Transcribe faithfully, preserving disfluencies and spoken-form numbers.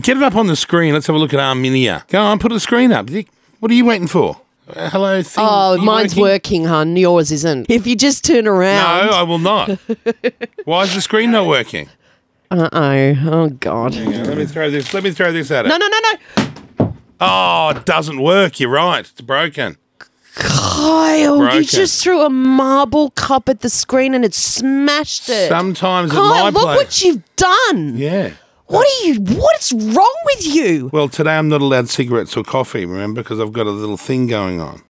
Get it up on the screen. Let's have a look at Arminia. Go on, put the screen up. What are you waiting for? Uh, hello, thing. Oh, mine's working? working, hun. Yours isn't. If you just turn around. No, I will not. Why is the screen not working? Uh-oh. Oh, God. Hang on. Let me throw this. Let me throw this at it. No, no, no, no. Oh, it doesn't work. You're right. It's broken. Kyle, broken. You just threw a marble cup at the screen and it smashed it. Sometimes Kyle, at my look place. What you've done. Yeah. What are you? What's wrong with you? Well, today I'm not allowed cigarettes or coffee, remember, because I've got a little thing going on.